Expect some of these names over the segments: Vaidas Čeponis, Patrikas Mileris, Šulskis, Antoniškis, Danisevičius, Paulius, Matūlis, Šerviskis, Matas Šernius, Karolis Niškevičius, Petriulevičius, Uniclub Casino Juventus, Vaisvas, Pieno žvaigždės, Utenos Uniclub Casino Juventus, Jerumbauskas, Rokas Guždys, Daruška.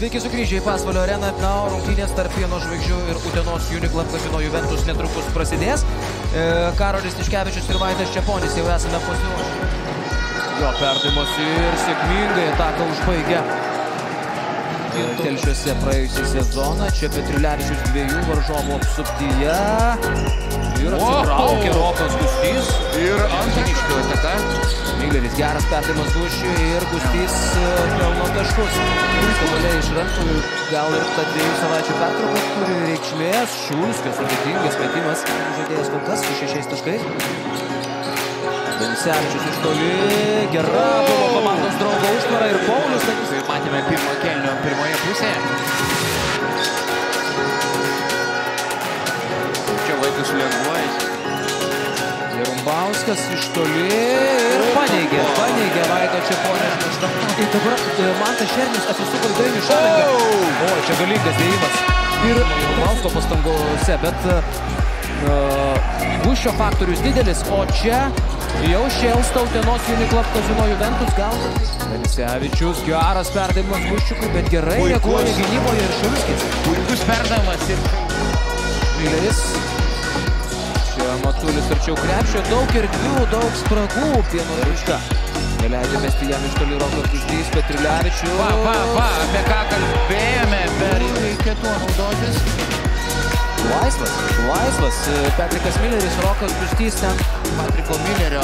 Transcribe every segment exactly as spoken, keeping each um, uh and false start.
Sveiki sugrįžę į Pasvalio areną. Na, rungtynės tarp Pieno žvaigždžių ir Utenos Uniclub Casino Juventus netrukus prasidės. E, Karolis Niškevičius ir Vaidas Čeponis jau esame pasiruošę. Jo perdavimas ir sėkmingai ataką užbaigia. Telšiuose praėjusią sezoną, čia Petriulevičius dviejų varžovų apsuptyje. Ir atsitraukė Rokas Guždys. Ir Antoniškio ataka. Mileris geras perdavimas Guždžiui ir Guždys pelno taškus. Kamuoliai iš rankų, gal ir ta dviejų savaičių pertrauka turi reikšmės. Šulskis, sudėtingas metimas, žaidėjas kol kas su šešiais taškais. Danisevičius iš toli, gera buvo komandos draugo užtvara ir Paulius. Tai matėme pirmo kelnio pirmoje pusėje. Čia vaikas lengvais. Jerumbauskas iš toli ir paneigė, paneigė Vaido Čeponio žvaigždę. Ir dabar Matas Šernius atsisuko į dainį šalingą. O, čia galingas dėjimas. Ir Jerumbauskas pastangose, bet Guščio faktorius didelis, o čia jau šėlsta Utenos Uniclub Casino Juventus gal. Danisevičius, geras perdavimas Guščiukui, bet gerai reaguoja gynyboje ir Šerviskis. Puikus perdavimas ir Mileris. Čia Matūlis arčiau krepšio, daug erdvių, daug spragų Pieno ryška. Neleidžia mesti jam iš toli Rokas Guždys, Petriulevičius. Va, va, va, apie ką kalbėjome, bet reikia tuo naudotis. Vaisvas, Vaisvas, Patrikas Mileris, Rokas Guždys ten. Patriko Milerio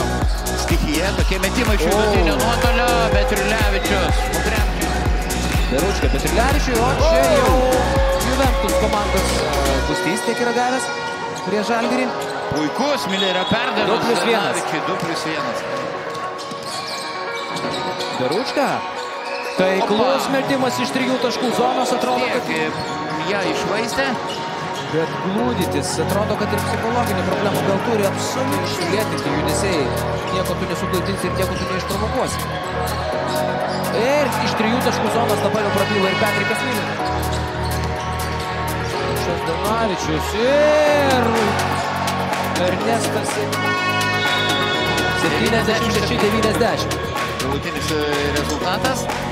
stichija, tokie metimai iš vidutinio nuotolio, Petriulevičius. Daruška, Petriulevičiui, o čia jau Juventus komandos Guždys tiek yra gavęs prie Žalgirį. Puikus Milerio perdavimas. du plius vienas. Daruška, taiklus metimas iš trijų taškų zonos, atrodo, kad ją išvaistė. Bet glūdytis, atrodo, kad ir psichologinė problema gal turi absoliučiai lėtinti judesiai. Nieko tu nesuklaidinsi ir nieko tu neišprovokuosi. Ir iš trijų taškų zonas dabar jau prabyla ir Patrikas Mileris. Šios Danavičius ir Ernestas septyniasdešimt šeši devyniasdešimt. Galutinis rezultatas.